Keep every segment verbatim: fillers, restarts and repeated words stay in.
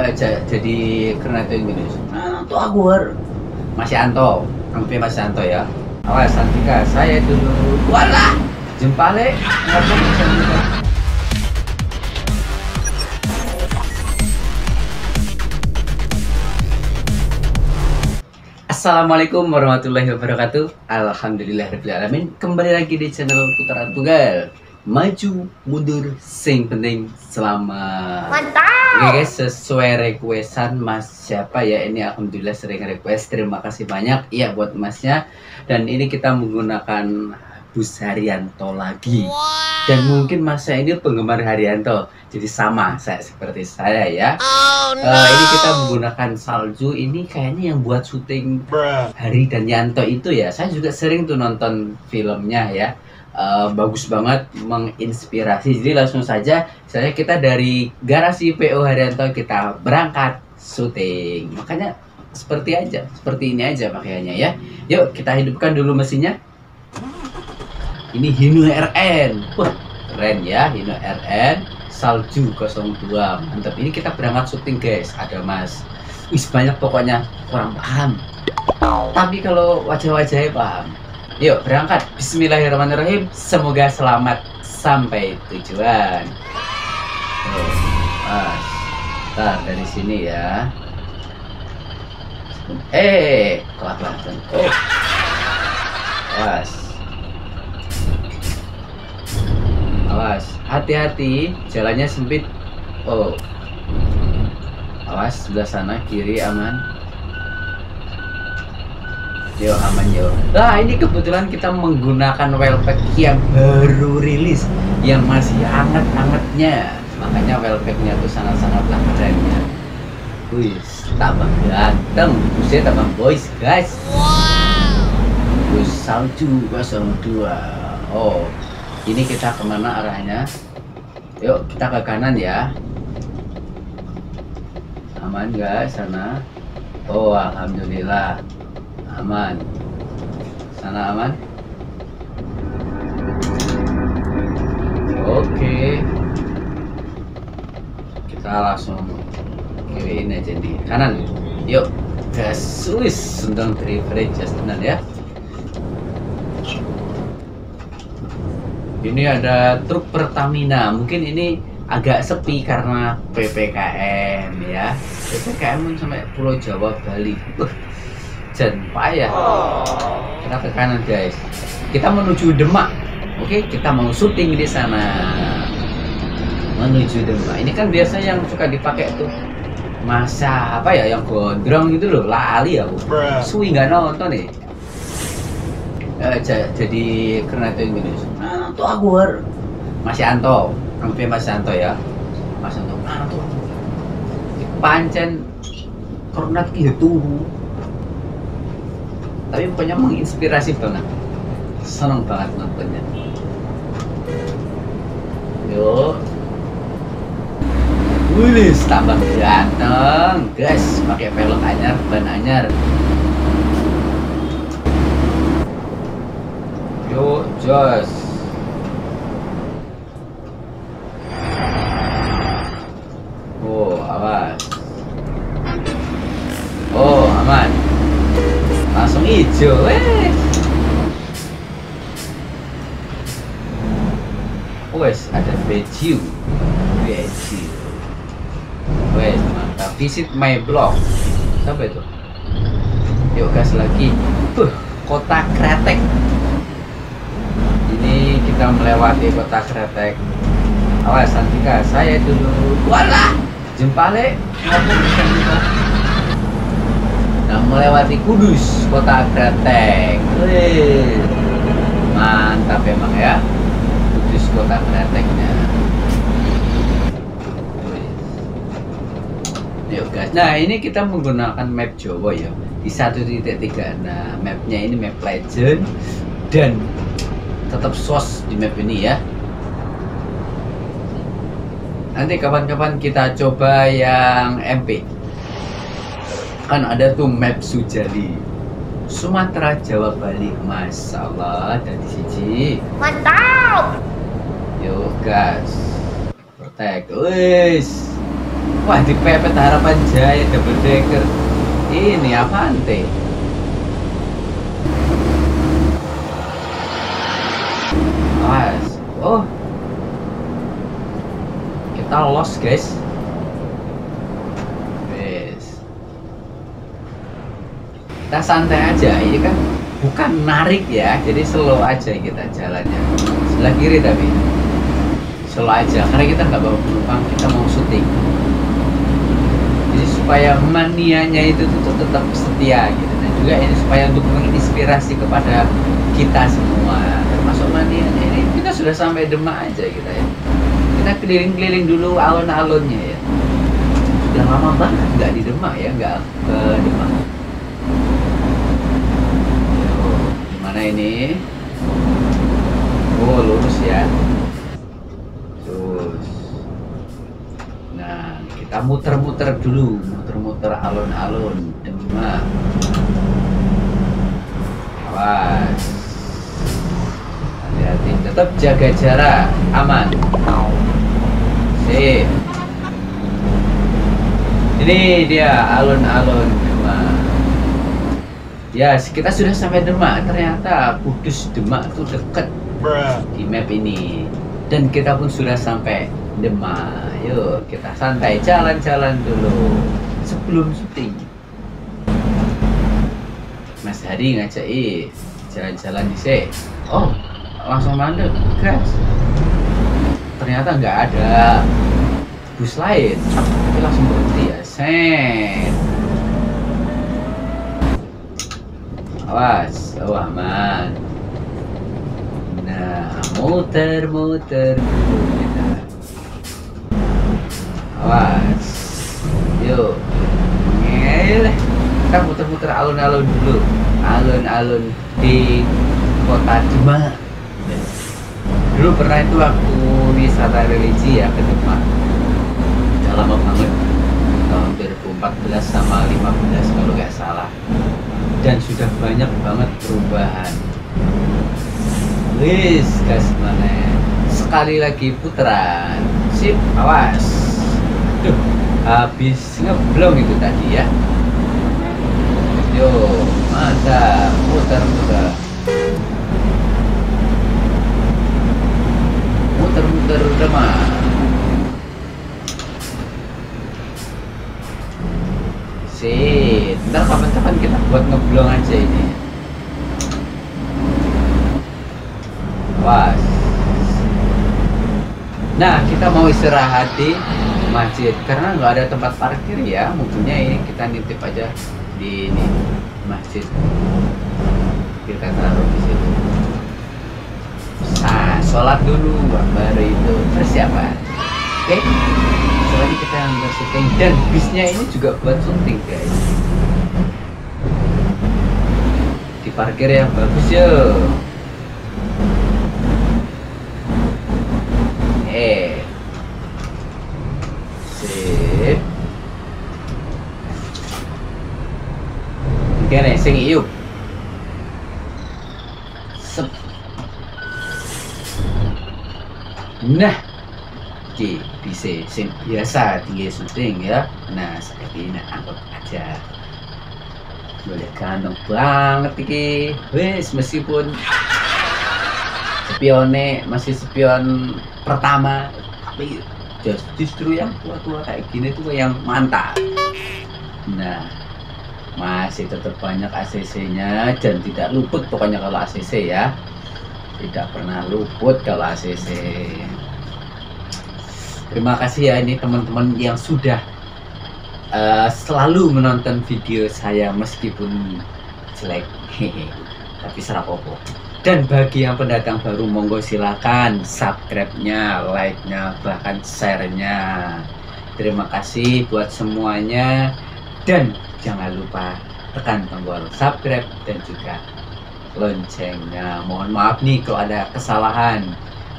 uh, jadi Kretek Indonesia. Nah, itu aku harus Mas Yanto, namanya Mas Yanto ya. Awas Santika, saya dulu. Walah, jempale ngerti Santika. Assalamualaikum warahmatullahi wabarakatuh. Alhamdulillahirabbil alamin. Kembali lagi di channel Putaran Antugal. Maju mundur sing penting selamat. Mantap. Oke guys, sesuai requestan Mas siapa ya ini, alhamdulillah sering request. Terima kasih banyak iya buat Masnya. Dan ini kita menggunakan Bus Haryanto lagi. Wow. Dan mungkin Masnya ini penggemar Haryanto. Jadi sama saya seperti saya ya. Oh, no. uh, ini kita menggunakan Salju, ini kayaknya yang buat syuting Bruh. Hari Dan Yanto itu ya. Saya juga sering tuh nonton filmnya ya. Uh, bagus banget, menginspirasi. Jadi langsung saja, saya kita dari garasi P O Haryanto kita berangkat syuting. Makanya seperti aja, seperti ini aja pakaiannya ya. Yuk kita hidupkan dulu mesinnya. Ini Hino R N, wah keren ya, Hino R N Salju nol dua, mantap. Ini kita berangkat syuting guys, ada Mas. Wih banyak pokoknya, kurang paham. Tapi kalau wajah-wajahnya paham. Yuk berangkat, bismillahirrahmanirrahim. Semoga selamat sampai tujuan. Tuh, Mas. Ntar dari sini ya. Eh, kelak-kelak. Oh, Mas. Awas, hati-hati, jalannya sempit. Oh, awas sebelah sana kiri aman. Yo aman yo. Nah ini kebetulan kita menggunakan Welpeck yang baru rilis, yang masih hangat-hangatnya. Makanya Welpecknya tuh sangat-sangatlah kerennya. Wih, tambah ganteng, busnya tambah boys guys. Bus Salju nol dua. Oh. Ini kita kemana arahnya? Yuk kita ke kanan ya. Aman nggak sana? Oh alhamdulillah aman. Sana aman. Oke. Kita langsung kiriin aja di kanan. Yuk ke Swiss sedang just tenan ya. Ini ada truk Pertamina. Mungkin ini agak sepi karena P P K M ya. P P K M sampai Pulau Jawa Bali. Uh, Jan payah. Kita ke kanan guys. Kita menuju Demak. Oke, kita mau syuting di sana. Menuju Demak. Ini kan biasanya yang suka dipakai tuh masa apa ya yang gondrong gitu loh. Lali aku. Suwi nggak nonton nih. Uh, jadi Kretek Indonesia. Nah, tuh aku harus Mas Yanto, namanya Mas Yanto ya. Mas Yanto, nah tuh pancen Kretek gitu. Tapi pokoknya menginspirasi banget. Seneng banget nontonnya. Yuk. Wih, tambah ganteng, guys. Pakai velg anyar, ban anyar. Yo, jos. Oh, awas. Oh, aman. Langsung hijau, wes. Wes, ada beju. Beju. Wes, mantap. Visit my blog. Sampai tuh. Yuk, gas lagi. Tuh, kota Kretek. Ini kita melewati kota Kretek. Awas Santika, saya dulu. Walah, jempale nah, melewati Kudus, kota Kretek. Wih, mantap emang ya Kudus, kota Kreteknya. Yuk guys. Nah ini kita menggunakan map Jawa ya. Di satu titik tiga. Nah mapnya ini map legend. Dan tetap sos di map ini ya. Nanti kapan-kapan kita coba yang M P. Kan ada tuh map Sujali Sumatera Jawa Bali. Masya Allah dari siji. Mantap. Yo guys. Kretek. Wis. Wah, dipepet Harapan Jaya double decker. Ini Avante. Mas, oh. Kita lost, guys. Yes. Kita santai aja, ini kan bukan narik ya. Jadi slow aja kita jalannya. Sebelah kiri tapi. Slow aja karena kita nggak bawa penumpang, kita mau syuting. Jadi supaya manianya itu tuh tetap setia gitu. Nah, juga ini supaya untuk menginspirasi kepada kita semua. Termasuk manianya ini kita sudah sampai Demak aja kita ya. Kita keliling-keliling dulu alun-alunnya ya. Sudah lama banget nggak di Demak ya, nggak ke Demak. Gimana ini? Oh, lurus ya. Kita muter-muter dulu, muter-muter alun-alun Demak. Awas, hati-hati, tetap jaga jarak, aman. Sip. Ini dia alun-alun Demak. Ya, yes, kita sudah sampai Demak. Ternyata Kudus Demak tuh deket di map ini. Dan kita pun sudah sampai Demak. Yuk kita santai jalan-jalan dulu sebelum syuting. Mas Hari ngajakin jalan-jalan di sini. Oh, langsung mandek, guys. Ternyata nggak ada bus lain. Tapi langsung berhenti ya. Set. Awas, oh aman. Nah, muter-muter dulu kita. Awas. Yuk. Ngel. Kita muter-muter alun-alun dulu. Alun-alun di kota Demak. Dulu pernah itu waktu wisata religi ya ke Demak. Udah lama banget. Tahun dua ribu empat belas sama lima belas kalau nggak salah. Dan sudah banyak banget perubahan. Wis, gas mana? Sekali lagi putaran. Sip, awas. Duh, habis ngeblong itu tadi ya. Yo, mantap, putar-putar. Putar-putar Demak. Sip, ntar kapan-kapan kita buat ngeblong aja ini. Awas. Nah, kita mau istirahat di masjid karena nggak ada tempat parkir ya. Mungkinnya ini kita nitip aja di ini masjid. Kita taruh di situ. Nah, sholat dulu, baru itu persiapan. Oke, soalnya kita nggak syuting dan bisnya ini juga buat syuting guys. Di parkir yang bagus yuk. Eh, sip. Gini, sing iup. Sep. Nah, ki bisa sing biasa tinggi syuting ya. Nah, seperti ini angkut aja. Boleh ganteng banget iki. Wes meskipun spione masih spion pertama, tapi just, justru yang tua-tua kayak gini tuh yang mantap. Nah, masih tetap banyak A C C-nya dan tidak luput pokoknya kalau A C C ya, tidak pernah luput kalau A C C. Terima kasih ya ini teman-teman yang sudah uh, selalu menonton video saya meskipun jelek, tapi serapopo. Dan bagi yang pendatang baru monggo silakan subscribe-nya, like-nya, bahkan share-nya. Terima kasih buat semuanya. Dan jangan lupa tekan tombol subscribe dan juga loncengnya. Mohon maaf nih kalau ada kesalahan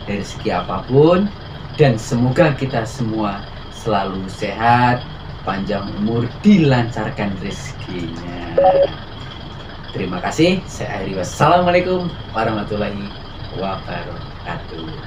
dari segi apapun. Dan semoga kita semua selalu sehat, panjang umur, dilancarkan rezekinya. Terima kasih, saya akhiri. Wassalamualaikum warahmatullahi wabarakatuh.